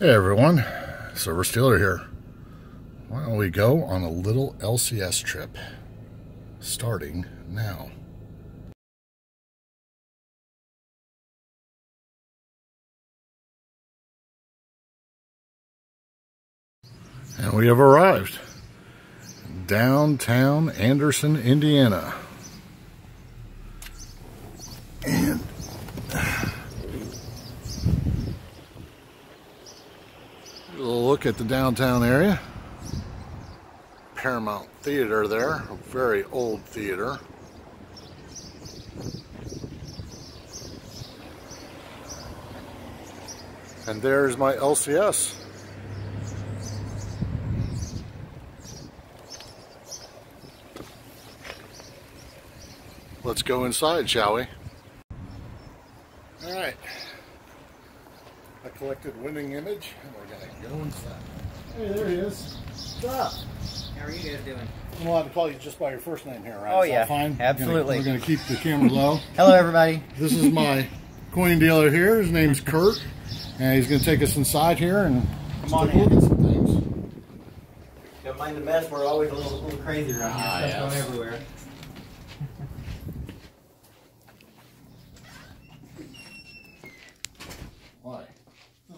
Hey everyone, Silver Steeler here. Why don't we go on a little LCS trip, starting now. And we have arrived, downtown Anderson, Indiana. And a look at the downtown area. Paramount Theater there, a very old theater. And there's my LCS. Let's go inside, shall we? All right. I collected winning image, and we're gonna go inside. Hey, there he is. Stop. How are you guys doing? I'm allowed to call you just by your first name here, right? Oh, yeah. Fine? Absolutely. We're gonna keep the camera low. Hello, everybody. This is my coin dealer here. His name's Kurt, and he's gonna take us inside here and look at some things. Don't mind the mess. We're always a little crazy around here. Stuff's going everywhere.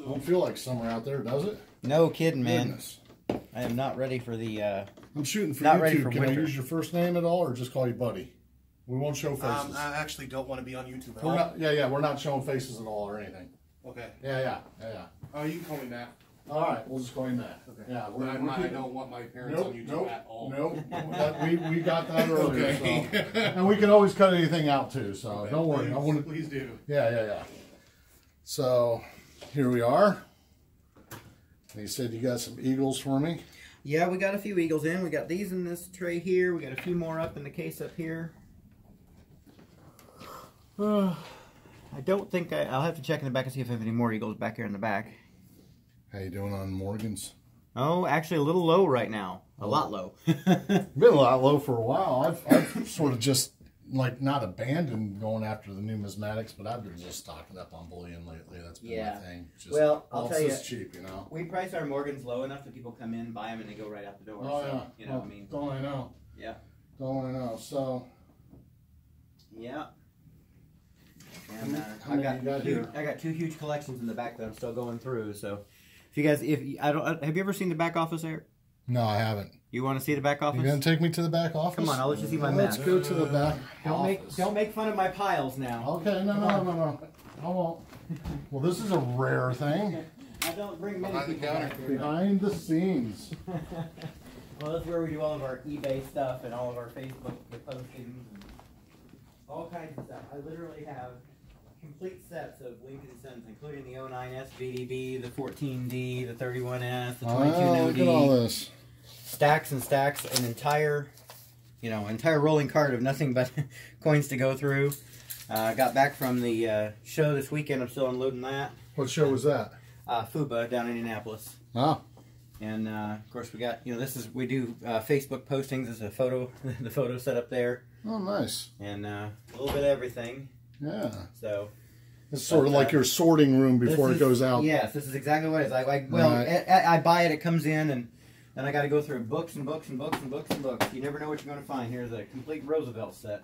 Don't feel like summer out there, does it? No kidding, man. Goodness. I am not ready for the. I'm shooting for not YouTube. Ready for Can winter. I use your first name at all, or just call you Buddy? We won't show faces. I actually don't want to be on YouTube at all. We're not showing faces at all or anything. Okay. Yeah. Oh, you can call me Matt. All right, we'll just call you Matt. Okay. Yeah, I don't want my parents on YouTube at all. We got that earlier. Okay. So. And we can always cut anything out too, so okay. Don't worry. Please do. Yeah. So. Here we are. And you said you got some eagles for me? Yeah, we got a few eagles in. We got these in this tray here. We got a few more up in the case up here. I don't think I'll have to check in the back and see if I have any more eagles back here in the back. How you doing on Morgan's? Oh, actually a little low right now. A lot low. Been a lot low for a while. I've sort of just like not abandoned going after the numismatics, but I've been just stocking up on bullion lately. That's been my thing. Just, well, I'll tell you, it's cheap, you know. We price our Morgans low enough that people come in, buy them, and they go right out the door. Oh so, yeah, you know what I mean. Don't I know? Yeah. Don't I know? So. Yeah. And I got two huge collections in the back that I'm still going through. So, if you guys, have you ever seen the back office, Eric? No, I haven't. You want to see the back office? You're going to take me to the back office? Come on, I'll let you see my map. Let's go to the back office. Don't make fun of my piles now. Okay, no. I won't. Well, this is a rare thing. I don't bring many people back here. Behind the scenes. Well, that's where we do all of our eBay stuff and all of our Facebook postings and all kinds of stuff. I literally have complete sets of Lincoln Cents, including the 09S VDB, the 14D, the 31S, the 22D. Look at all this. Stacks and stacks, an entire, entire rolling cart of nothing but coins to go through. Got back from the show this weekend. I'm still unloading that. What show was that? FUBA down in Indianapolis. Oh. And of course we got, we do Facebook postings as a photo, the photo set up there. Oh, nice. And a little bit of everything. Yeah. So it's sort of like your sorting room before it goes out. Yes, this is exactly what it is. I buy it, it comes in, and then I got to go through books. You never know what you're going to find. Here's a complete Roosevelt set.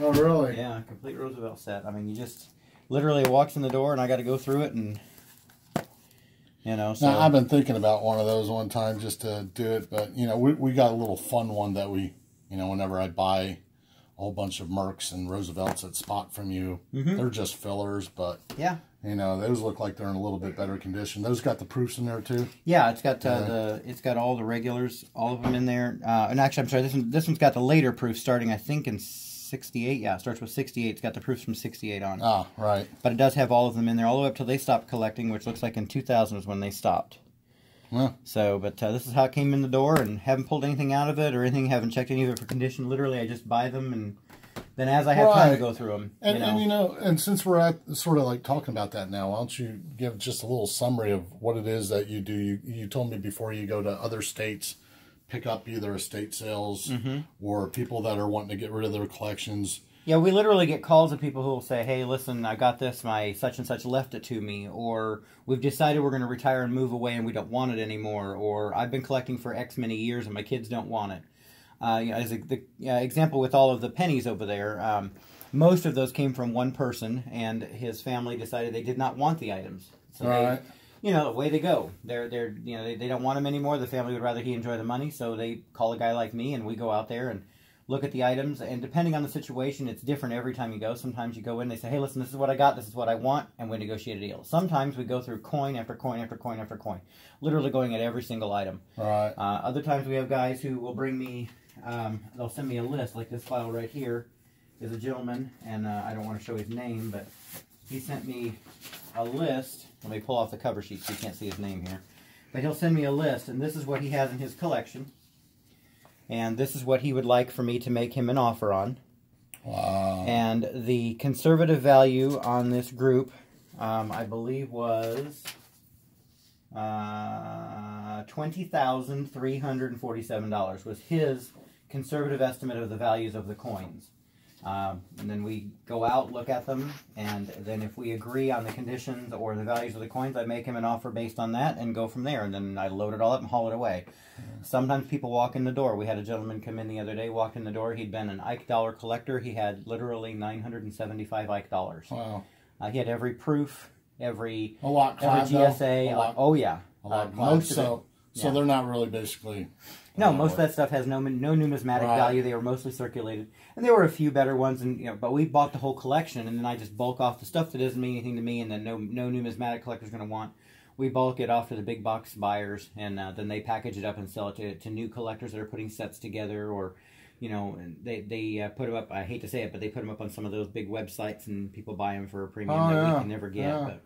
Oh, really? Yeah, a complete Roosevelt set. I mean, you just literally walks in the door, and I got to go through it, and so. Now, I've been thinking about one of those one time just to do it, but we got a little fun one that we, whenever I buy a whole bunch of Mercs and Roosevelts that spot from you. Mm-hmm. They're just fillers, but those look like they're in a little bit better condition. Those got the proofs in there too. Yeah, it's got it's got all the regulars, all of them in there. And actually, I'm sorry, this one's got the later proofs starting, I think, in 68. Yeah, it starts with 68. It's got the proofs from 68 on it. Oh, right. But it does have all of them in there, all the way up till they stopped collecting, which looks like in 2000 is when they stopped. Yeah. So, but this is how it came in the door, and haven't pulled anything out of it or anything, haven't checked any of it for condition. Literally, I just buy them, and then as I have time to go through them. And since we're at sort of like talking about that now, why don't you give just a little summary of what it is that you do? You told me before you go to other states pick up either estate sales or people that are wanting to get rid of their collections. Yeah, we literally get calls of people who will say, hey, listen, I got this, my such and such left it to me, or we've decided we're going to retire and move away and we don't want it anymore, or I've been collecting for X many years and my kids don't want it. You know, as the example with all of the pennies over there, most of those came from one person, and his family decided they did not want the items. So you know, away they go. They're you know, they don't want them anymore. The family would rather he enjoy the money, so they call a guy like me, and we go out there and look at the items, and depending on the situation, it's different every time you go. Sometimes you go in, they say, hey, listen, this is what I got, this is what I want, and we negotiate a deal. Sometimes we go through coin after coin after coin after coin, literally going at every single item. Right. Other times we have guys who will bring me, they'll send me a list, like this file right here is a gentleman, and I don't want to show his name, but he sent me a list. Let me pull off the cover sheet so you can't see his name here. But he'll send me a list, and this is what he has in his collection. And this is what he would like for me to make him an offer on. Wow. And the conservative value on this group, I believe, was $20,347 was his conservative estimate of the values of the coins. And then we go out, look at them, and then if we agree on the conditions or the values of the coins, I make him an offer based on that and go from there, and then I load it all up and haul it away. Yeah. Sometimes people walk in the door. We had a gentleman come in the other day, walked in the door. He'd been an Ike dollar collector. He had literally 975 Ike dollars. Wow. He had every proof, every, a lot every GSA. A lot, oh, yeah. A lot most of so, it, so yeah. They're not really basically... No, most of that stuff has no numismatic value. They were mostly circulated, and there were a few better ones. And you know, but we bought the whole collection, and then I just bulk off the stuff that doesn't mean anything to me, and then no numismatic collector's going to want. We bulk it off to the big box buyers, and then they package it up and sell it to new collectors that are putting sets together, or you know, they put them up. I hate to say it, but they put them up on some of those big websites, and people buy them for a premium that we can never get. Yeah. But,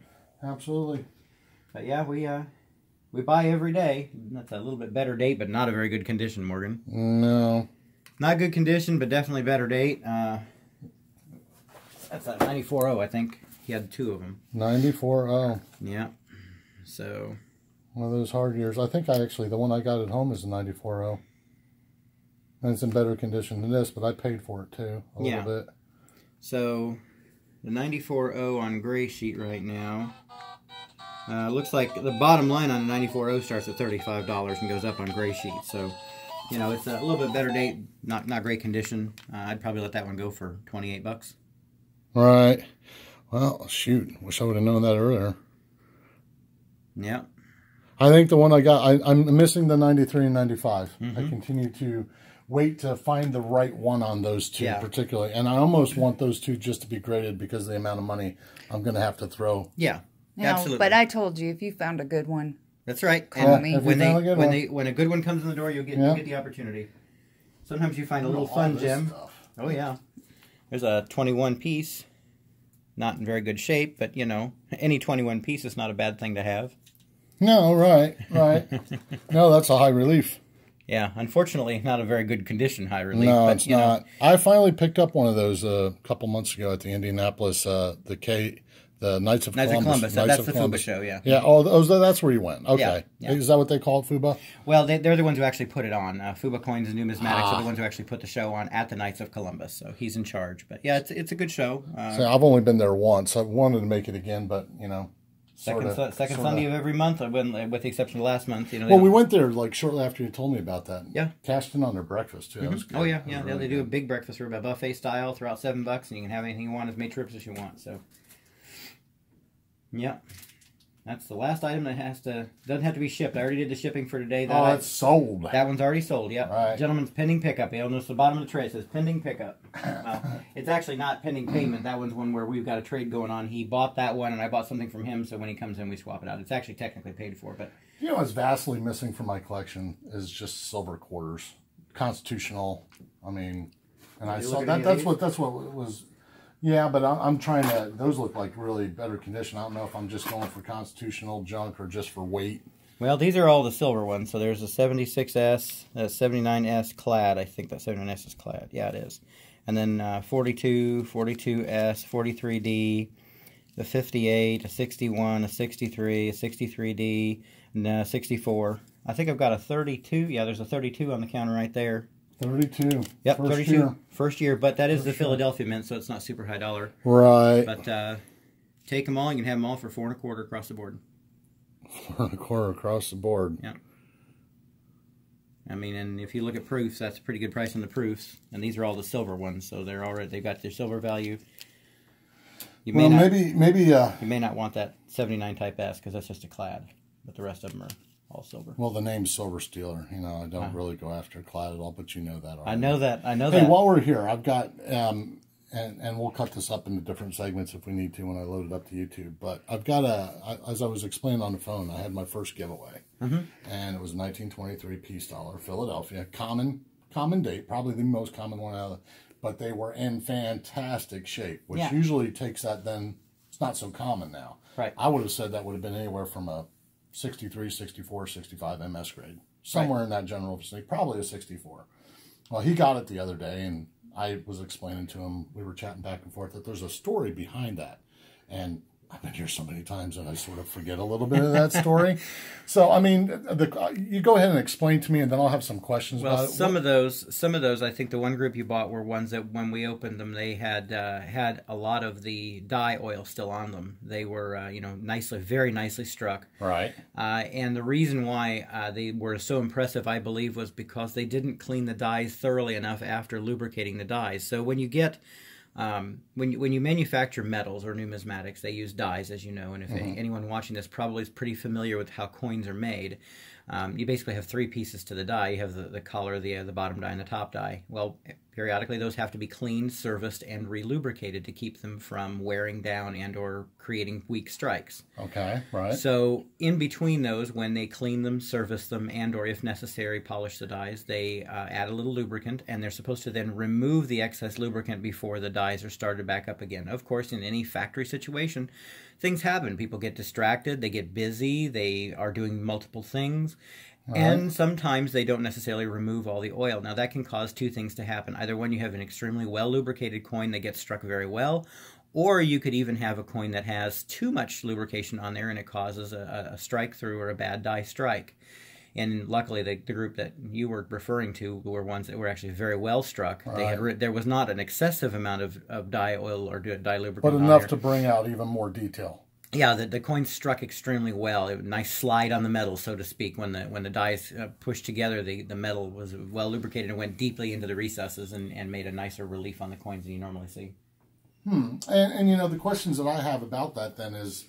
absolutely. But yeah, we buy every day. That's a little bit better date, but not a very good condition, Morgan. No. Not good condition, but definitely better date. That's a 94.0, I think. He had two of them. 94.0. Yeah. So. One of those hard years. I think the one I got at home is a 94.0. And it's in better condition than this, but I paid for it, too, a little bit. So, the 94.0 on gray sheet right now. Looks like the bottom line on the 94.0 starts at $35 and goes up on gray sheet. So, you know, it's a little bit better date, not great condition. I'd probably let that one go for 28 bucks. Right. Well, shoot. Wish I would have known that earlier. Yeah. I think the one I got, I'm missing the 93 and 95. I continue to wait to find the right one on those two particularly. And I almost want those two just to be graded because of the amount of money I'm going to have to throw. Yeah. No, absolutely. But I told you, if you found a good one, that's right. Call me. When a good one comes in the door, you'll get the opportunity. Sometimes you find a little fun gem. Stuff. Oh yeah, there's a 21 piece, not in very good shape, but you know, any 21 piece is not a bad thing to have. No, right. No, that's a high relief. Yeah, unfortunately, not a very good condition high relief. No, but, it's not. I finally picked up one of those a couple months ago at the Indianapolis the Knights of Columbus. That's the FUBA show, yeah. Yeah, oh, that's where you went. Okay. Yeah, yeah. Is that what they call it, FUBA? Well, they're the ones who actually put it on. FUBA Coins and Numismatics are the ones who actually put the show on at the Knights of Columbus, so he's in charge. But, yeah, it's a good show. See, I've only been there once. I wanted to make it again, but, you know. Second Sunday of every month, with the exception of last month. You know, well, we went there like shortly after you told me about that. Yeah. Cashed in on their breakfast, too. That was good. Oh, yeah. Yeah, really they do a big breakfast room, a buffet style. They're out $7, and you can have anything you want, as many trips as you want, so... Yeah, that's the last item that doesn't have to be shipped. I already did the shipping for today. That's sold. That one's already sold, yeah. Right. Gentleman's pending pickup. You'll notice the bottom of the tray it says pending pickup. Well, it's actually not pending payment. That one's one where we've got a trade going on. He bought that one, and I bought something from him, so when he comes in, we swap it out. It's actually technically paid for, but... You know what's vastly missing from my collection is just silver quarters. Constitutional, I mean... And I saw that. That's what it was... Yeah, but I'm trying to... Those look like really better condition. I don't know if I'm just going for constitutional junk or just for weight. Well, these are all the silver ones. So there's a 76S, a 79S clad. I think that 79S is clad. Yeah, it is. And then 42, 42S, 43D, the 58, a 61, a 63, a 63D, and a 64. I think I've got a 32. Yeah, there's a 32 on the counter right there. 32. Yep, first 32. Year. First year, but that is the Philadelphia Mint, so it's not super high dollar. Right. But take them all. You can have them all for $4.25 across the board. $4.25 across the board. Yeah. I mean, and if you look at proofs, that's a pretty good price on the proofs. And these are all the silver ones, so they're already, they've got their silver value. You may you may not want that 79 Type S because that's just a clad, but the rest of them are all silver. Well, the name's Silver Steeler. You know, I don't really go after clad at all, but you know that already. I know that. I know that. Hey, while we're here, I've got, and we'll cut this up into different segments if we need to when I load it up to YouTube, but I've got a, as I was explaining on the phone, I had my first giveaway. And it was 1923 Peace Dollar, Philadelphia. Common date, probably the most common one out of the, but they were in fantastic shape, which usually takes that then, it's not so common now. Right. I would have said that would have been anywhere from a 63, 64, 65 MS grade. Somewhere in that general vicinity, probably a 64. Well, he got it the other day, and I was explaining to him, we were chatting back and forth, that there's a story behind that. And I've been here so many times and I sort of forget a little bit of that story. So, I mean, you go ahead and explain to me and then I'll have some questions about it. Some of those, I think the one group you bought were ones that when we opened them, they had had a lot of the dye oil still on them. They were, you know, very nicely struck. Right. And the reason why they were so impressive, I believe, was because they didn't clean the dyes thoroughly enough after lubricating the dyes. So when you get... When you manufacture metals or numismatics, they use dyes, as you know, and if anyone watching this probably is pretty familiar with how coins are made. You basically have three pieces to the die. You have the collar, the bottom die, and the top die. Well, periodically those have to be cleaned, serviced, and re-lubricated to keep them from wearing down and or creating weak strikes. Okay, right. So in between those, when they clean them, service them, and or if necessary polish the dies, they add a little lubricant, and they're supposed to then remove the excess lubricant before the dies are started back up again. Of course, in any factory situation, things happen. People get distracted, they get busy, they are doing multiple things, and sometimes they don't necessarily remove all the oil. Now, that can cause two things to happen. Either one, you have an extremely well-lubricated coin that gets struck very well, or you could even have a coin that has too much lubrication on there and it causes a strike through or a bad die strike. And luckily, the group that you were referring to were ones that were actually very well struck. Right. They had, there was not an excessive amount of dye oil or dye lubricant, but enough to bring out even more detail. Yeah, the coin struck extremely well. It, nice slide on the metal, so to speak. When the dies pushed together, the metal was well lubricated and went deeply into the recesses and made a nicer relief on the coins than you normally see. And you know, the questions that I have about that then is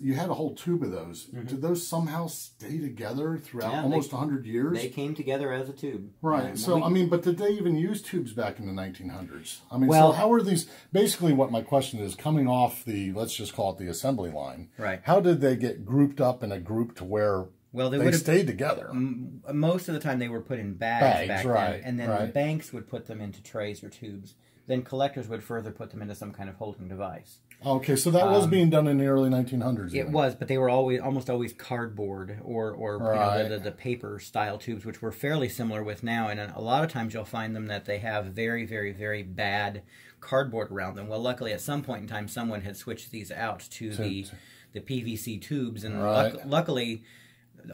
you had a whole tube of those. Did those somehow stay together throughout almost 100 years? They came together as a tube. Right. So, I mean, but did they even use tubes back in the 1900s? I mean, well, so how are these... Basically, what my question is, coming off the, let's just call it the assembly line, right? How did they get grouped up in a group to where... Well, they would have stayed together. Most of the time, they were put in bags back then. And then the banks would put them into trays or tubes. Then collectors would further put them into some kind of holding device. Okay, so that was being done in the early 1900s. It was, but they were almost always cardboard or you know, the paper style tubes, which were fairly similar with now. And a lot of times you'll find them that they have very, very, very bad cardboard around them. Well, luckily at some point in time, someone had switched these out to the PVC tubes, and luckily.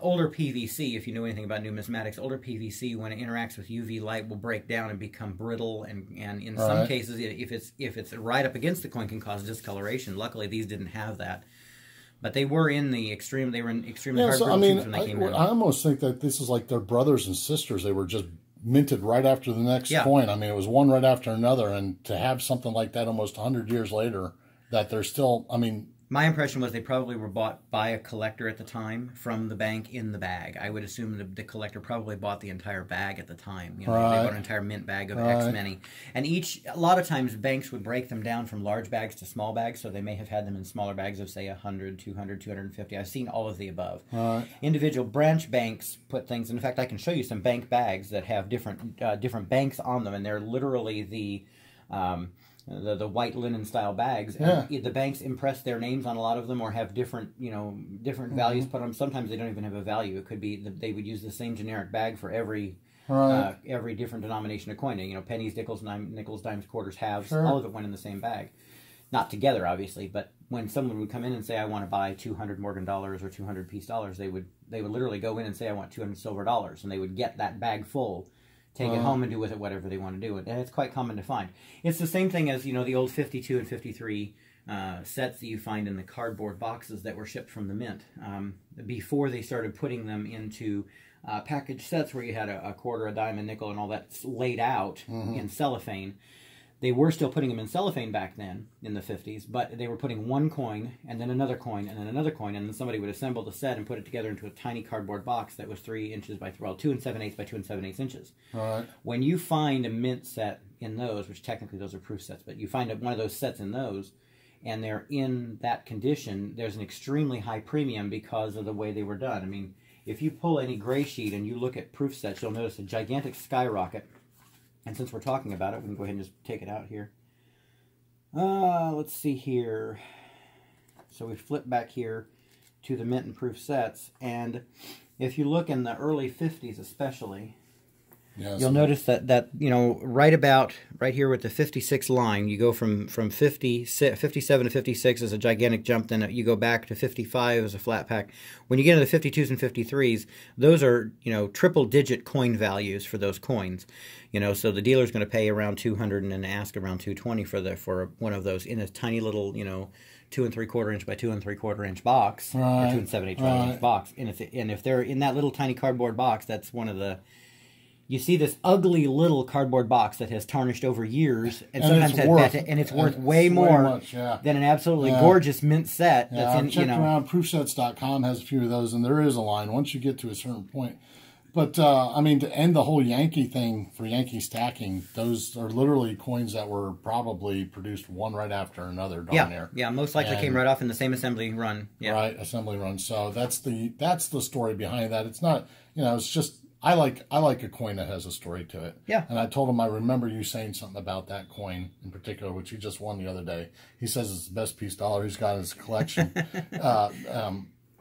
Older PVC, if you know anything about numismatics, older PVC, when it interacts with UV light, will break down and become brittle, and in some cases, if it's right up against the coin, can cause discoloration. Luckily, these didn't have that, but they were in the extreme. They were in extremely hard tubes when they came out. I almost think that this is like their brothers and sisters. They were just minted right after the next coin. I mean, it was one right after another, and to have something like that almost 100 years later, that they're still. I mean. My impression was they probably were bought by a collector at the time from the bank in the bag. I would assume the collector probably bought the entire bag at the time. You know, they bought an entire mint bag of X many. And a lot of times banks would break them down from large bags to small bags, so they may have had them in smaller bags of, say, 100, 200, 250. I've seen all of the above. Individual branch banks put things, and in fact, I can show you some bank bags that have different banks on them, and they're literally the white linen style bags, and the banks impress their names on a lot of them, or have different values put on them. Sometimes they don't even have a value. It could be that they would use the same generic bag for every different denomination of coin. You know, pennies, nickels, dimes, quarters, halves, all of it went in the same bag. Not together, obviously, but when someone would come in and say, I want to buy 200 Morgan dollars or 200 Peace dollars, they would they would literally go in and say, I want 200 silver dollars, and they would get that bag full, take it home and do with it whatever they want to do. And it's quite common to find. It's the same thing as, you know, the old 52 and 53 sets that you find in the cardboard boxes that were shipped from the mint before they started putting them into package sets where you had a quarter, a dime, a nickel, and all that laid out in cellophane. They were still putting them in cellophane back then, in the 50s, but they were putting one coin, and then another coin, and then another coin, and then somebody would assemble the set and put it together into a tiny cardboard box that was 3 inches by, well, 2 7/8 by 2 7/8 inches. All right. When you find a mint set in those, which technically those are proof sets, but you find one of those sets in those, and they're in that condition, there's an extremely high premium because of the way they were done. I mean, if you pull any gray sheet and you look at proof sets, you'll notice a gigantic skyrocket. And since we're talking about it, we can go ahead and just take it out here. Let's see here. So we flip back here to the mint and proof sets. And if you look in the early 50s especially, yes, you'll notice that, you know, right about, right here with the 56 line, you go from 57 to 56 is a gigantic jump, then you go back to 55 as a flat pack. When you get into the 52s and 53s, those are, you know, triple-digit coin values for those coins. You know, so the dealer's going to pay around 200 and then ask around 220 for one of those in a tiny little, you know, 2 3/4 inch by 2 3/4 inch box, right, or 2 7/8 right, inch box. And if they're in that little tiny cardboard box, that's one of the... You see this ugly little cardboard box that has tarnished over years, and sometimes has bad, and it's worth way more than an absolutely gorgeous mint set. Yeah, that's in, checked around. Proofsets.com has a few of those, and there is a line once you get to a certain point. But I mean, to end the whole Yankee thing for Yankee stacking, those are literally coins that were probably produced one right after another down there. Yeah, most likely came right off in the same assembly run. Yeah. Right, assembly run. So that's the story behind that. It's not, you know, it's just. I like a coin that has a story to it. Yeah. And I told him, I remember you saying something about that coin in particular, which he just won the other day. He says it's the best Peace Dollar he's got in his collection,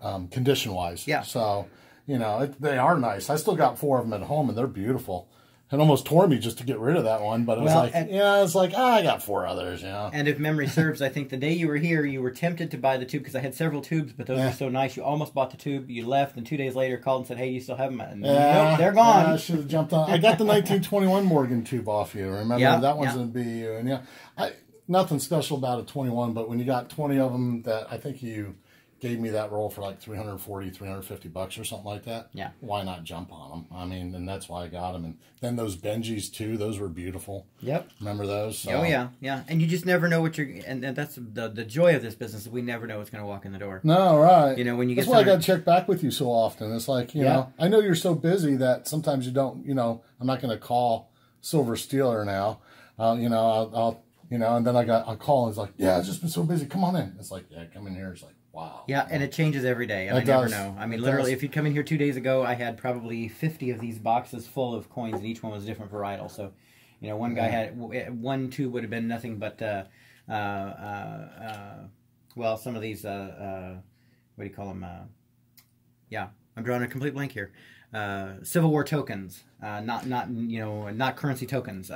condition-wise. Yeah. So, you know, they are nice. I still got 4 of them at home, and they're beautiful. It almost tore me just to get rid of that one, but it was like, yeah, it's like, I got 4 others, you know. And if memory serves, I think the day you were here, you were tempted to buy the tube, because I had several tubes, but those were so nice. You almost bought the tube, you left, and 2 days later called and said, hey, you still have them? And nope, they're gone. Yeah, I should have jumped on. I got the 1921 Morgan tube off you, remember? Yeah, that one's in BU. And yeah, nothing special about a 21, but when you got 20 of them, that I think you gave me that roll for like 340, 350 bucks or something like that. Yeah. Why not jump on them? I mean, and that's why I got them. And then those Benjis too, those were beautiful. Yep. Remember those? So. Oh yeah, yeah. And you just never know what you're, and that's the joy of this business, is we never know what's going to walk in the door. No, right. You know, when you get, that's why I got to check back with you so often. It's like, you know, I know you're so busy that sometimes you don't, you know, I'm not going to call Silver Steeler now. You know, I'll, you know, and then I'll call and it's like, yeah, I've just been so busy. Come on in. It's like, yeah, come in here. It's like, wow. Yeah, and it changes every day. I never know. I mean, literally, if you'd come in here 2 days ago, I had probably 50 of these boxes full of coins, and each one was a different varietal. So, you know, one guy had, one tube would have been nothing but, well, some of these, what do you call them? Yeah, I'm drawing a complete blank here. Civil War tokens, not you know, not currency tokens.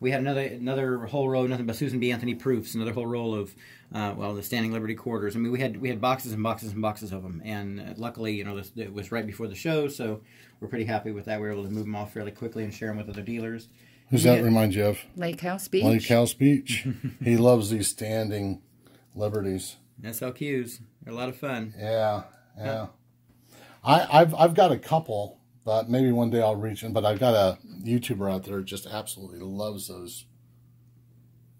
We had another whole row, nothing but Susan B. Anthony proofs, another whole roll of well, the Standing Liberty quarters. I mean, we had boxes and boxes and boxes of them, and luckily, you know, this, it was right before the show, so we're pretty happy with that. We were able to move them off fairly quickly and share them with other dealers. Who's that remind you of? Lake House Beach. Lake House Beach. He loves these Standing Liberties. SLQs. They're a lot of fun. Yeah, yeah. I've got a couple, but maybe one day I'll reach in. But I've got a YouTuber out there who just absolutely loves those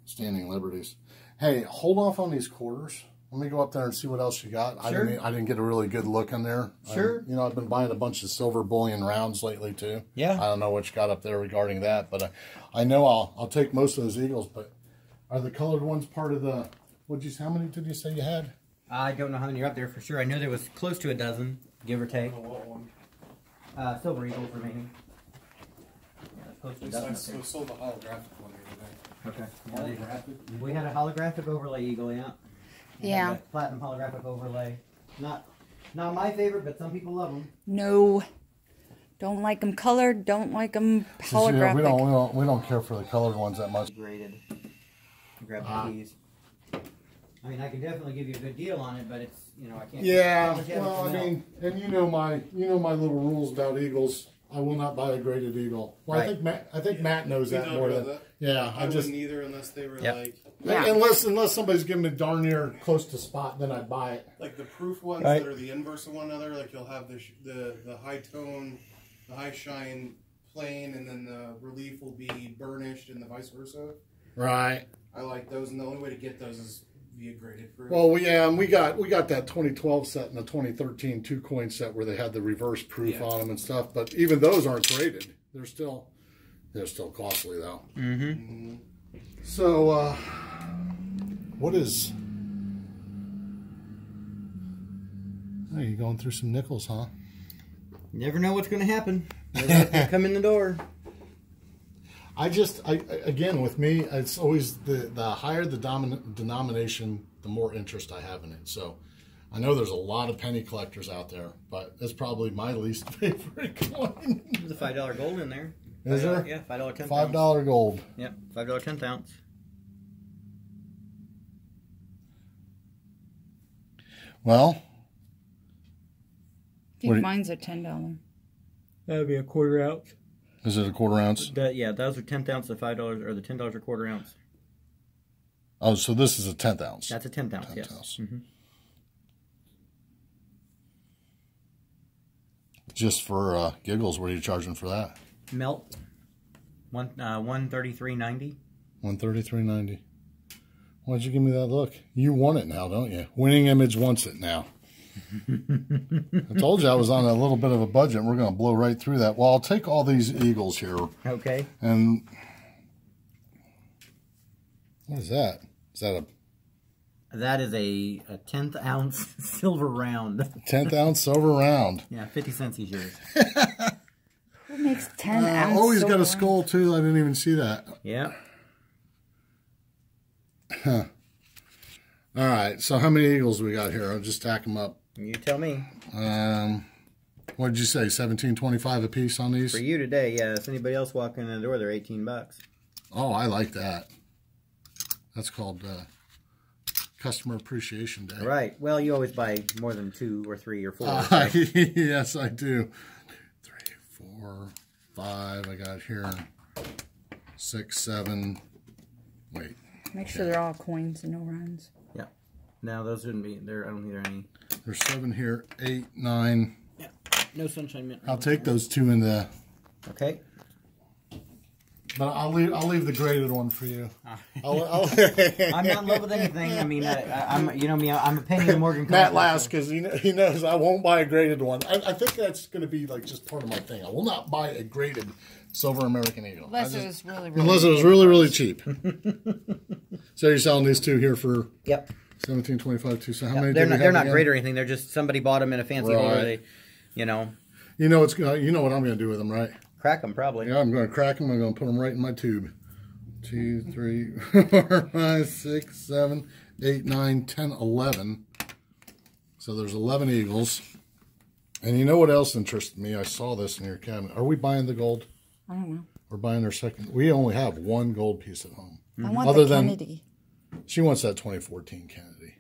Standing Liberties. Hey, hold off on these quarters. Let me go up there and see what else you got. Sure. I didn't get a really good look in there. Sure. You know, I've been buying a bunch of silver bullion rounds lately too. Yeah. I don't know what you got up there regarding that, but I know I'll take most of those eagles. But are the colored ones part of the? What'd you say? How many did you say you had? I don't know how many are up there for sure. I know there was close to a dozen. Give or take. Silver Eagles remaining. Yeah, I sold the holographic one the other day. Okay. Holographic? We had a holographic overlay eagle, yeah. Yeah. Platinum holographic overlay. Not my favorite, but some people love them. No. Don't like them colored. Don't like them holographic. Yeah, we don't care for the colored ones that much. Graded. Grab the keys. I mean, I can definitely give you a good deal on it, but it's, you know, I can't. Yeah, well, I mean, and you know my little rules about eagles. I will not buy a graded eagle. Well, right. I think Matt knows that more than that. Yeah, I just wouldn't either unless they were like unless somebody's giving me darn near close to spot, then I buy it. Like the proof ones that are the inverse of one another. Like you'll have the high tone, the high shine plain, and then the relief will be burnished, and the vice versa. Right. I like those, and the only way to get those is via graded proof. Well, yeah, and we got that 2012 set and the 2013 2-coin set where they had the reverse proof on them and stuff. But even those aren't graded; they're still costly though. Mm-hmm. So, what is? Oh, you're going through some nickels, huh? Never know what's going to happen. Come in the door. I again, with me, it's always the higher the denomination, the more interest I have in it. So I know there's a lot of penny collectors out there, but that's probably my least favorite coin. There's a $5 gold in there. Is there? Yeah, $5 10 pounds. $5 gold. Yep, $5 10 ounce. Well, I think mine's a $10. That would be a quarter ounce. Is it a quarter ounce? Yeah, those are 10th ounce to $5, or the $10 a quarter ounce. Oh, so this is a 10th ounce. That's a 10th ounce, yes. Mm-hmm. Just for giggles, what are you charging for that? Melt. $133.90. $133.90. Why'd you give me that look? You want it now, don't you? Winning Image wants it now. I told you I was on a little bit of a budget. We're going to blow right through that. Well, I'll take all these eagles here. Okay. And what is that? Is that a... That is a 10th ounce silver round. 10th ounce silver round. Yeah, 50 cents each year. What makes 10 ounce? Oh, he's got a skull round too. I didn't even see that. Yeah. Huh. All right. So how many eagles we got here? I'll just tack them up. You tell me. What did you say? $17.25 a piece on these? For you today, yeah. If anybody else walking in the door, they're 18 bucks. Oh, I like that. That's called Customer Appreciation Day. Right. Well, you always buy more than 2 or 3 or 4. Right? Yes, I do. 3, 4, 5. I got here. 6, 7. Wait. Make sure they're all coins and no rounds. Yeah. Now those wouldn't be there. I don't think there are any. There's 7 here, 8, 9. Yeah. No sunshine mint. I'll take those 2 in the. Okay. But I'll leave the graded one for you. I'm not in love with anything. I mean, I'm you know me. I'm a penny of Morgan. Matt laughs because he knows I won't buy a graded one. I think that's going to be like just part of my thing. I will not buy a graded silver American eagle unless it was really cheap. So you're selling these 2 here for $17.25 too. So how many? They're not great or anything. They're just somebody bought them in a fancy holder. They, you know it's gonna. You know what I'm going to do with them, right? Crack them, probably. Yeah, I'm going to crack them. I'm going to put them right in my tube. 2, 3, 4, 5, 6, 7, 8, 9, 10, 11. So there's 11 eagles. And you know what else interested me? I saw this in your cabinet. Are we buying the gold? I don't know. We're buying our second. We only have 1 gold piece at home. Mm-hmm. I want the Kennedy. She wants that 2014 Kennedy.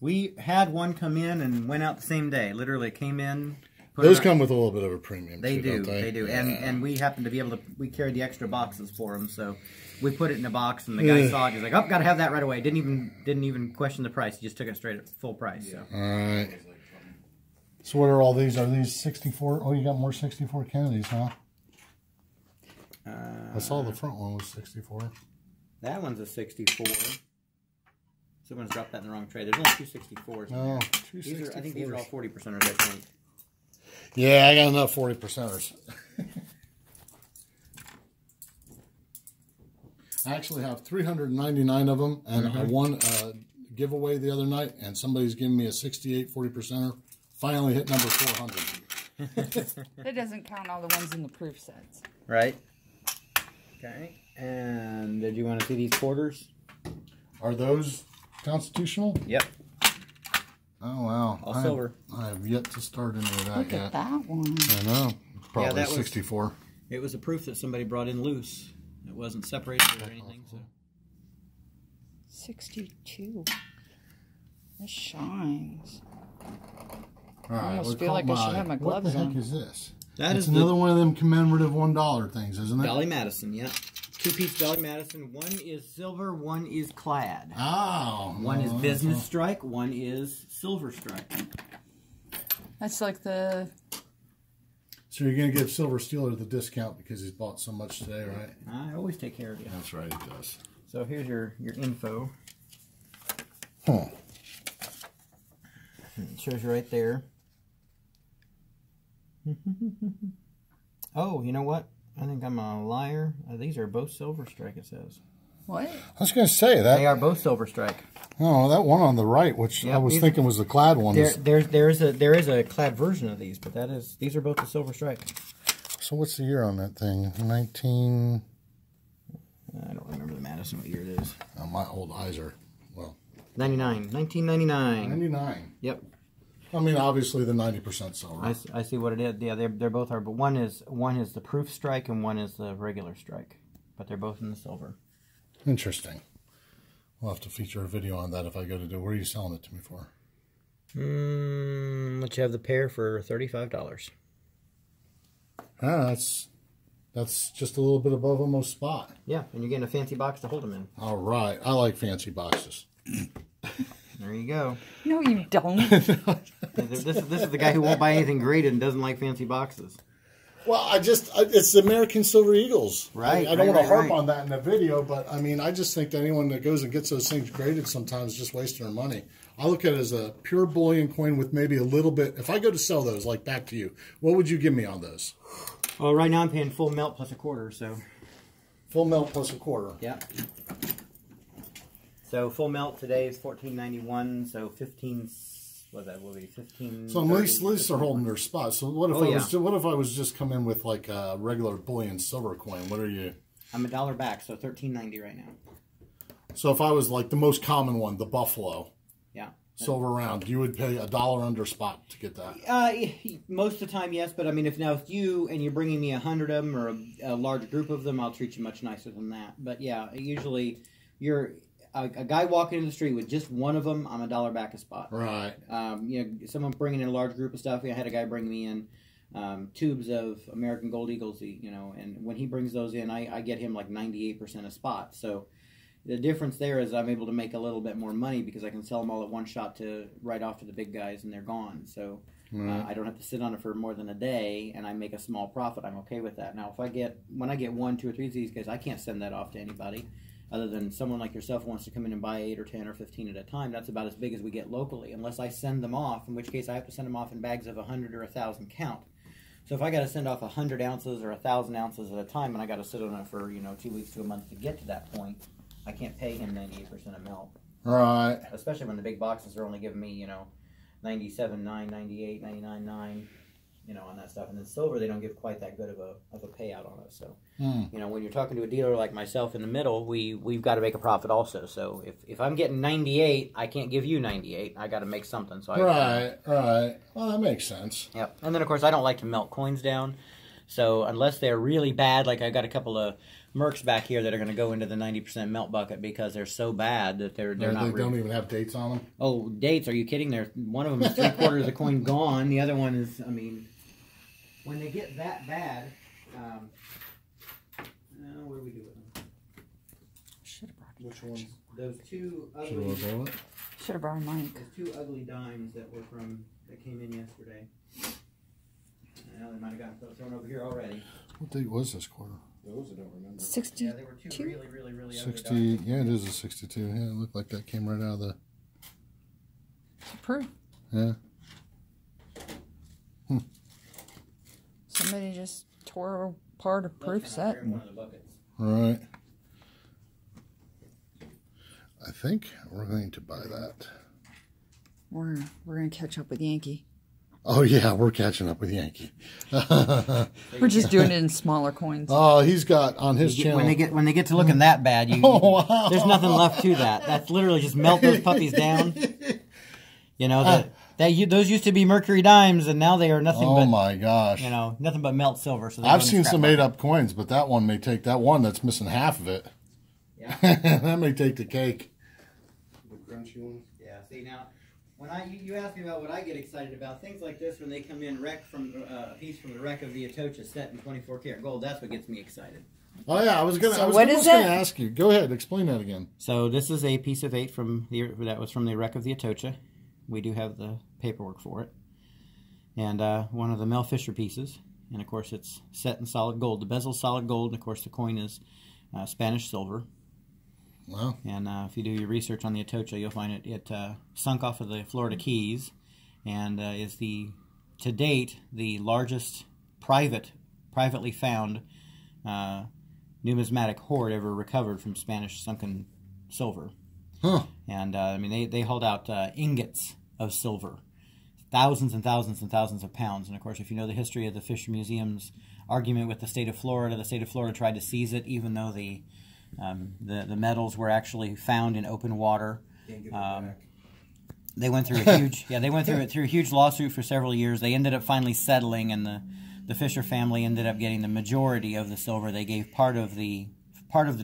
We had one come in and went out the same day. Literally, it came in. Those come with a little bit of a premium. They do, they do. And we happen to be able to, we carried the extra boxes for them, so we put it in a box, and the guy saw it. He's like, "Oh, gotta have that right away." Didn't even question the price. He just took it straight at full price. Yeah. So. All right. So what are all these? Are these 64? Oh, you got more 64 Kennedys, huh? I saw the front one was 64. That one's a 64. Someone's dropped that in the wrong tray. There's only 2 64s. Oh, 2 64s. I think these are all 40%ers. I think. Yeah, I got enough 40%ers. I actually have 399 of them, and I won a giveaway the other night, and somebody's giving me a 68 40%er. Finally hit number 400. That doesn't count all the ones in the proof sets. Right. Okay. And did you want to see these quarters? Are those constitutional? Yep. Oh, wow. All silver. I have yet to start any of that yet. Look at that one. I know. It's probably 64. It was a proof that somebody brought in loose. It wasn't separated or anything. So. 62. This shines. All right, I almost feel like I should have my gloves on. What the heck is this? That's another one of them commemorative $1 things, isn't it? Dolly Madison, yep. Two-piece Dolly Madison. One is silver, one is clad. Oh. One is business strike, one is silver strike. That's like the... So you're going to give Silver Steeler the discount because he's bought so much today, right? I always take care of you. That's right, he does. So here's your info. Huh. It shows you right there. Oh, you know what? I think I'm a liar. These are both Silver Strike, it says. What? I was going to say that. They are both Silver Strike. Oh, that one on the right, which yep, I was thinking was the clad one. There is a clad version of these, but that is these are both the Silver Strike. So what's the year on that thing? 19... I don't remember the Madison, what year it is. My old eyes are, well... 99. 1999. 99. Yep. I mean, obviously the 90% silver. I see what it is. Yeah, they're both are, but one is the proof strike and one is the regular strike, but they're both in the silver. Interesting. We'll have to feature a video on that if I go to do. What are you selling it to me for? Let you have the pair for $35. Ah, that's just a little bit above almost spot. Yeah, and you're getting a fancy box to hold them in. All right, I like fancy boxes. There you go. No, you don't. This is the guy who won't buy anything graded and doesn't like fancy boxes. Well, it's the American Silver Eagles. Right. I don't want to harp on that in the video, but I mean, I just think that anyone that goes and gets those things graded sometimes just wasting their money. I look at it as a pure bullion coin with maybe a little bit. If I go to sell those, like back to you, what would you give me on those? Well, right now I'm paying full melt plus a quarter, so. Full melt plus a quarter. Yeah. So full melt today is $14.91. So 15, what that will be 15. So at least they're holding their spot. So what if I was just come in with like a regular bullion silver coin? What are you? I'm a dollar back, so $13.90 right now. So if I was like the most common one, the Buffalo, yeah, silver round, you would pay a dollar under spot to get that. Most of the time, yes, but I mean, if you and you're bringing me 100 of them or a large group of them, I'll treat you much nicer than that. But yeah, usually you're. A guy walking in the street with just one of them, I'm a dollar back a spot. Right. You know, someone bringing in a large group of stuff. I had a guy bring me in tubes of American Gold Eagles, you know, and when he brings those in, I get him like 98% a spot. So the difference there is I'm able to make a little bit more money because I can sell them all at one shot to right off to the big guys, and they're gone. So I don't have to sit on it for more than a day, and I make a small profit. I'm okay with that. Now, if I get when I get one, two, or three of these guys, I can't send that off to anybody. Other than someone like yourself who wants to come in and buy 8 or 10 or 15 at a time, that's about as big as we get locally, unless I send them off, in which case I have to send them off in bags of 100 or 1,000 count. So if I got to send off 100 ounces or 1,000 ounces at a time, and I got to sit on it for, you know, 2 weeks to a month to get to that point, I can't pay him 98% of melt. Right. Especially when the big boxes are only giving me, you know, 97, 9, 98, 99, 9. You know, on that stuff. And then silver, they don't give quite that good of a payout on it. So, you know, when you're talking to a dealer like myself in the middle, we've got to make a profit also. So if I'm getting 98, I can't give you 98. I got to make something. So right. Well, that makes sense. Yep. And then, of course, I don't like to melt coins down. So unless they're really bad, like I got a couple of Mercs back here that are going to go into the 90% melt bucket because they're so bad that they're not. They don't even have dates on them. Oh, dates? Are you kidding? One of them is 3/4 of the coin gone. The other one is, I mean. When they get that bad, what do we do with them? Should have brought which ones? Those two ugly. Should have brought mine. Those two ugly dimes that were that came in yesterday. Now they might have gotten thrown over here already. What date was this quarter? Those I don't remember. 62. Yeah, they were two really 60. Ugly dimes. Yeah, it is a 62. Yeah, it looked like that came right out of the. Proof. Yeah. Somebody just tore apart a proof set. Right. I think we're going to buy that. We're going to catch up with Yankee. Oh, yeah, we're catching up with Yankee. We're just doing it in smaller coins. Oh, he's got on his channel. When they get to looking that bad, there's nothing left to that. That's literally just melt those puppies down. You know, those used to be mercury dimes, and now they are nothing but... Oh, my gosh. You know, nothing but melt silver. So I've seen some made-up coins, but that one may take... That one that's missing half of it. Yeah. That may take the cake. The crunchy ones? Yeah. See, now, when you asked me about what I get excited about, things like this when they come in wrecked from a piece from the wreck of the Atocha set in 24-karat gold. That's what gets me excited. Oh yeah, I was going to ask you. Go ahead, explain that again. So this is a piece of 8 that was from the wreck of the Atocha. We do have the paperwork for it, and one of the Mel Fisher pieces. And of course, it's set in solid gold. The bezel's solid gold, and of course, the coin is Spanish silver. Wow. And if you do your research on the Atocha, you'll find it sunk off of the Florida Keys, and is to date the largest privately found numismatic hoard ever recovered from Spanish sunken silver. Huh. And I mean, they hauled out ingots of silver, thousands and thousands and thousands of pounds. And of course, if you know the history of the Fisher Museum's argument with the state of Florida tried to seize it, even though the metals were actually found in open water. They went through a huge huge lawsuit for several years. They ended up finally settling, and the Fisher family ended up getting the majority of the silver. They gave part of the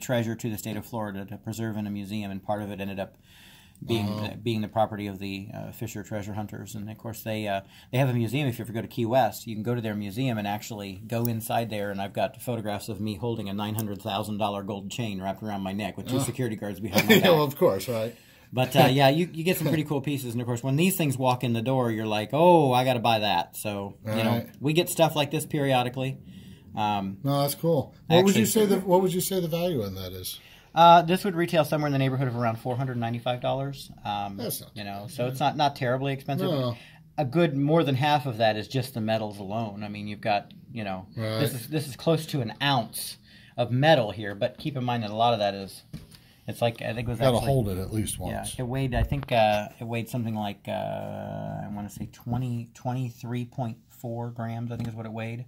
treasure to the state of Florida to preserve in a museum, and part of it ended up being the property of the Fisher treasure hunters. And of course, they have a museum. If you ever go to Key West, you can go to their museum and actually go inside there. And I've got photographs of me holding a $900,000 gold chain wrapped around my neck with two security guards behind my back. Well, of course, right. But yeah, you get some pretty cool pieces. And of course, when these things walk in the door, you're like, oh, I got to buy that. So you know, we get stuff like this periodically. No, that's cool. What would you say the value on that is? This would retail somewhere in the neighborhood of around $495. So it's not terribly expensive. No. A good more than half of that is just the metals alone. I mean, you've got this is close to an ounce of metal here, but keep in mind that a lot of that is gotta hold it at least once. Yeah, it weighed something like I want to say 23.4 grams. I think is what it weighed.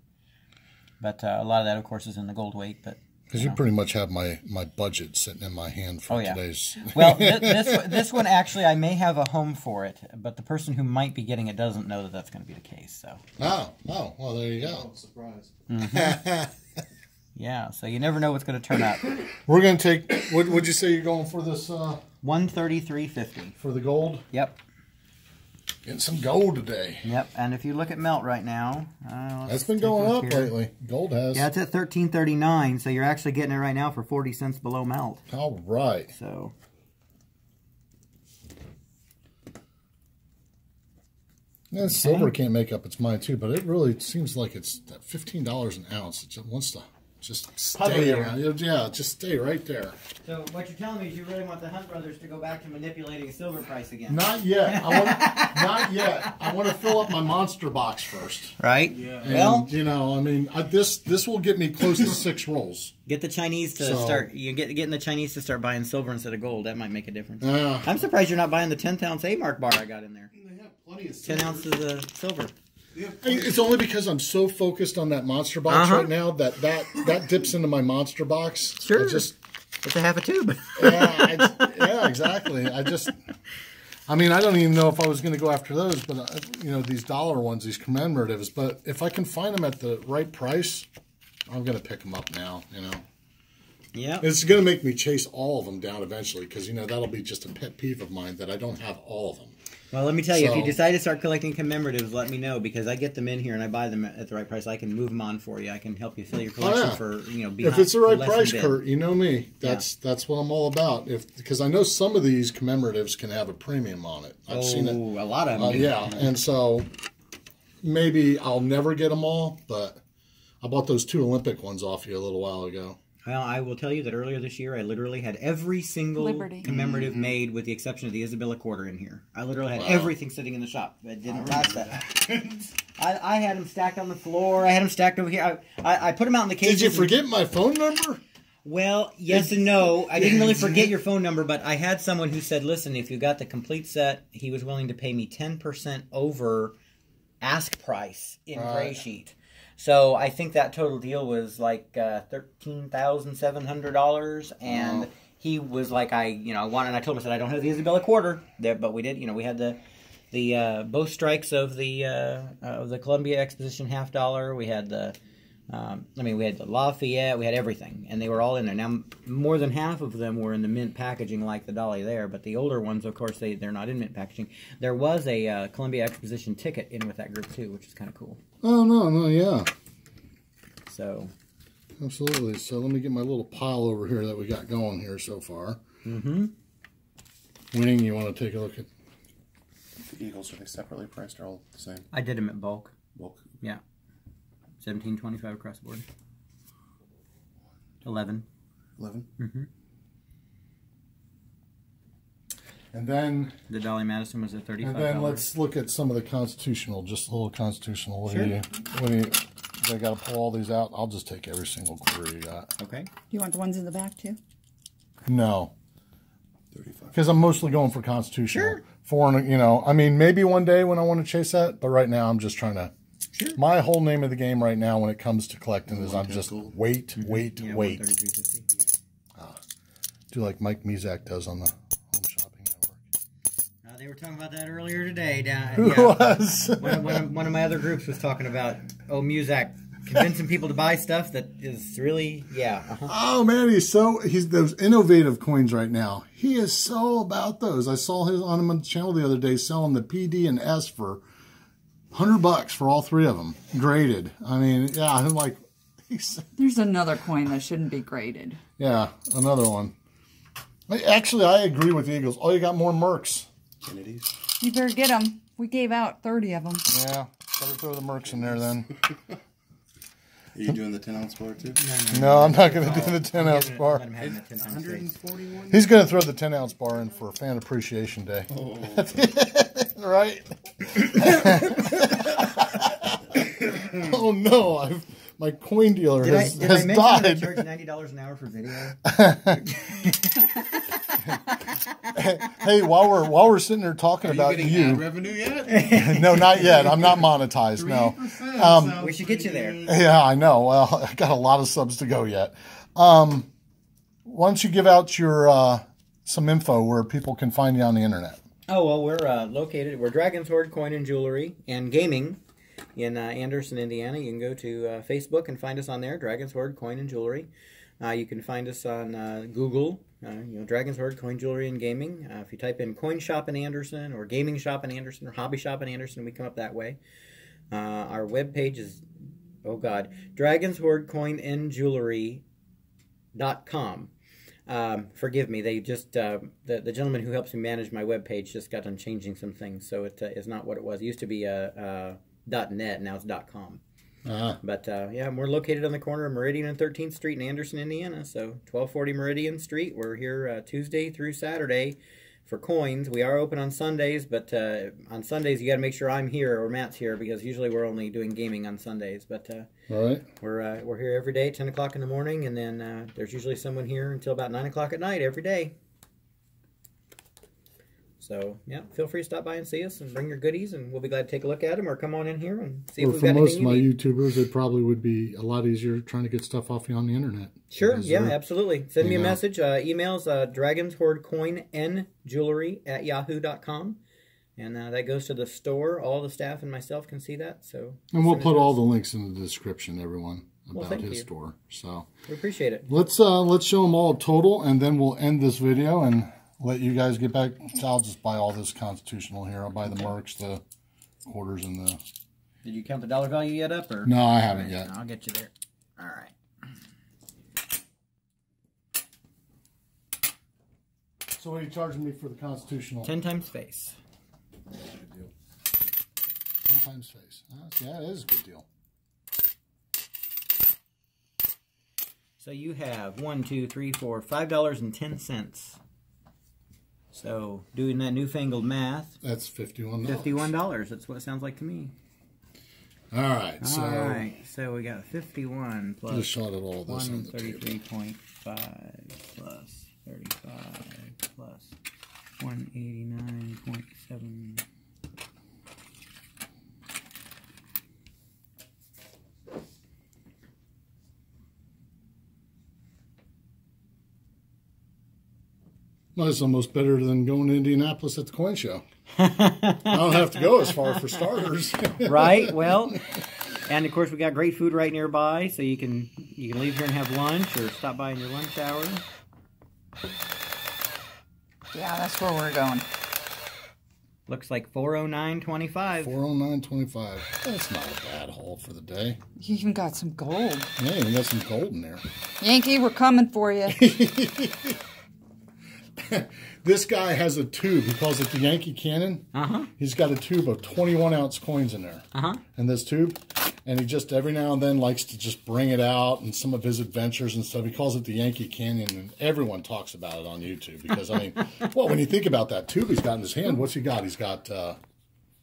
But a lot of that, of course, is in the gold weight. But because you pretty much have my budget sitting in my hand for today's. Well, this one actually, I may have a home for it, but the person who might be getting it doesn't know that that's going to be the case. So. Oh, well, there you go. Surprise. Mm-hmm. Yeah, so you never know what's going to turn up. We're going to take. What would you say you're going for this? $133.50 for the gold. Yep. Getting some gold today. Yep, and if you look at melt right now, that's been going up lately. Gold has. Yeah, it's at $13.39, so you're actually getting it right now for 40 cents below melt. All right. So. Yeah, silver can't make up its mind too, but it really seems like it's that $15 an ounce. It just wants to just stay around. Yeah, just stay right there. So what you're telling me is you really want the Hunt brothers to go back to manipulating silver price again? Not yet. Not yet. I want to fill up my monster box first. Right. Yeah. And, well, this will get me close to 6 rolls. Get the Chinese to start. You getting the Chinese to start buying silver instead of gold. That might make a difference. I'm surprised you're not buying the 10th ounce A-mark bar I got in there. They have plenty of silver. 10 ounces of silver. It's only because I'm so focused on that monster box right now that dips into my monster box. Sure. It's a half a tube. Yeah, exactly. I don't even know if I was going to go after those, but these dollar ones, these commemoratives. But if I can find them at the right price, I'm going to pick them up now. Yeah. It's going to make me chase all of them down eventually, because that'll be just a pet peeve of mine that I don't have all of them. Well, let me tell you, if you decide to start collecting commemoratives, let me know, because I get them in here and I buy them at the right price. I can move them on for you. I can help you fill your collection for, if it's the right price, Kurt, you know me. That's what I'm all about. Because I know some of these commemoratives can have a premium on it. I've seen it. A lot of them. And so maybe I'll never get them all, but I bought those 2 Olympic ones off you a little while ago. Well, I will tell you that earlier this year, I literally had every single commemorative made, with the exception of the Isabella quarter, in here. I literally had everything sitting in the shop. It didn't last that. I had them stacked on the floor. I had them stacked over here. I put them out in the cases. Did you forget my phone number? Well, yes and no. I didn't really forget your phone number, but I had someone who said, listen, if you got the complete set, he was willing to pay me 10% over ask price in gray sheet. So I think that total deal was like $13,700, and he was like, I told him, I said, I don't have the Isabella quarter there, but we did, we had both strikes of the Columbia Exposition $50. We had the I mean, we had the Lafayette, we had everything, and they were all in there. Now, more than half of them were in the mint packaging like the Dolly there, but the older ones, of course, they're not in mint packaging. There was a Columbia Exposition ticket in with that group, too, which is kind of cool. Oh, no, no, yeah. So. Absolutely. So let me get my little pile over here that we got going here so far. Mm-hmm. Winning, you want to take a look at? The Eagles, are they separately priced or all the same? I did them at bulk. Bulk? Yeah. $17.25 across the board. 11. 11? Mm-hmm. And then... The Dolly Madison was at $35. And then let's look at some of the constitutional, just a little constitutional. Sure. They got to pull all these out. I'll just take every single quarter you got. Okay. Do you want the ones in the back, too? No. 35. Because I'm mostly going for constitutional. Sure. Foreign, you know, I mean, maybe one day when I want to chase that, but right now I'm just trying to... Sure. My whole name of the game right now when it comes to collecting is I'm just wait. Do like Mike Mizak does on the Home Shopping Network. They were talking about that earlier today. Who was? One of my other groups was talking about, oh, Muzak convincing people to buy stuff that is really, yeah. Oh, man, he's those innovative coins right now. He is so about those. I saw his on him channel the other day selling the PD and S for... $100 for all three of them, graded. I mean, yeah, I'm like... There's another coin that shouldn't be graded. Yeah, another one. Actually, I agree with the Eagles. Oh, you got more Mercs. Kennedy's. You better get them. We gave out 30 of them. Yeah, better throw the Mercs in there then. Are you doing the 10-ounce bar too? No, I'm not going to do the 10-ounce bar. It's 141. He's going to throw the 10-ounce bar in for Fan Appreciation Day. Oh. Right? Oh no, my coin dealer has died. Did I mention I charge $90 an hour for video? Hey, while we're sitting there talking about you, ad revenue yet? No, not yet. I'm not monetized. No, we should get you there. Yeah, I know. Well, I got a lot of subs to go yet. Why don't you give out your some info where people can find you on the internet? Oh, well, we're located. We're Dragon's Hoard Coin and Jewelry and Gaming in Anderson, Indiana. You can go to Facebook and find us on there, Dragon's Hoard Coin and Jewelry. You can find us on Google, you know, Dragon's Hoard Coin, Jewelry, and Gaming. If you type in Coin Shop in Anderson or Gaming Shop in Anderson or Hobby Shop in Anderson, we come up that way. Our webpage is, oh, God, Dragon'sHoardCoinAndJewelry.com. Forgive me, they just, the gentleman who helps me manage my webpage just got done changing some things, so it is not what it was. It used to be .net, now it's .com. But, yeah, we're located on the corner of Meridian and 13th Street in Anderson, Indiana, so 1240 Meridian Street. We're here Tuesday through Saturday for coins. We are open on Sundays, but on Sundays you got to make sure I'm here or Matt's here, because usually we're only doing gaming on Sundays. But all right, we're here every day at 10 o'clock in the morning, and then there's usually someone here until about 9 o'clock at night every day. So yeah, feel free to stop by and see us and bring your goodies, and we'll be glad to take a look at them, or come on in here and see if we've got anything you need. For most of my YouTubers, it probably would be a lot easier trying to get stuff off you on the internet. Sure, yeah, absolutely. Send me a message. Email's dragon'shoardcoinandjewelry@yahoo.com, and that goes to the store. All the staff and myself can see that. So, and we'll put all the links in the description, everyone, about his store. So we appreciate it. Let's show them all a total, and then we'll end this video and let you guys get back. I'll just buy all this constitutional here. I'll buy the Mercs, the quarters, and the... Did you count the dollar value yet up? Or no, I haven't yet. I'll get you there. All right. So what are you charging me for the constitutional? 10 times face. That's a good deal. 10 times face. Yeah, that is a good deal. So you have $5.10. So, doing that newfangled math... That's $51. $51. That's what it sounds like to me. All right. So we got 51 plus... Just shot at all this on the table. 133.5 plus 35 plus 189.7... Well, that's almost better than going to Indianapolis at the coin show. I don't have to go as far for starters. Right? Well, And of course we got great food right nearby, so you can leave here and have lunch or stop by in your lunch hour. Yeah, that's where we're going. Looks like $409.25. $409.25. That's not a bad haul for the day. You even got some gold. Yeah, you even got some gold in there. Yankee, we're coming for you. This guy has a tube. He calls it the Yankee Cannon. Uh-huh. He's got a tube of 21-ounce coins in there. Uh-huh. In this tube. And he just every now and then likes to just bring it out and some of his adventures and stuff. He calls it the Yankee Canyon, and everyone talks about it on YouTube because, I mean, well, when you think about that tube he's got in his hand, what's he got? He's got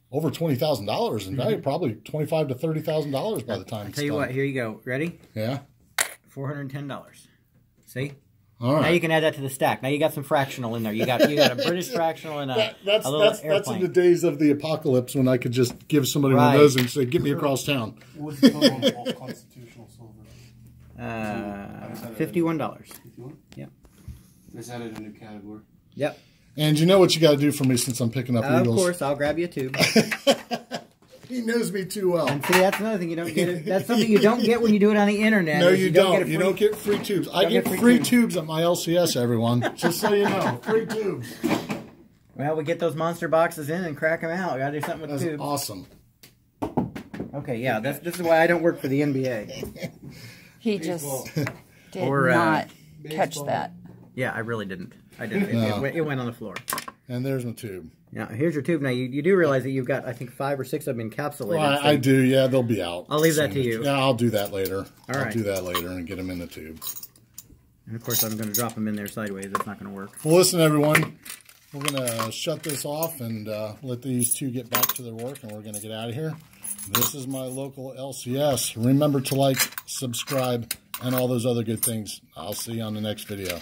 over $20,000 in value, probably $25,000 to $30,000 by the time. I'll tell you what, here you go. Ready? Yeah. $410. See? All right. Now you can add that to the stack. Now you got some fractional in there. You got a British fractional and a little airplane. That's in the days of the apocalypse when I could just give somebody one of those and say, "Get me across town." What's the total constitutional silver? $51. Yeah. Is that a new category? Yep. And you know what you got to do for me since I'm picking up needles? Of course, I'll grab you a tube. He knows me too well. And see, that's another thing you don't get. That's something you don't get when you do it on the internet. No, you don't. You don't get free tubes. I get free tubes at my LCS, everyone. Just so you know, free tubes. Well, we get those monster boxes in and crack them out. We gotta do something with the tubes. That's awesome. Okay, yeah, this is why I don't work for the NBA. He just did not catch that. Yeah, I really didn't. I didn't. It went on the floor. And there's my tube. Now, here's your tube. Now, you do realize that you've got, I think, 5 or 6 of them encapsulated. Well, I do, yeah. They'll be out. I'll leave that to you. Yeah, I'll do that later. I'll do that later and get them in the tube. And, of course, I'm going to drop them in there sideways. That's not going to work. Well, listen, everyone. We're going to shut this off and let these two get back to their work, and we're going to get out of here. This is my local LCS. Remember to like, subscribe, and all those other good things. I'll see you on the next video.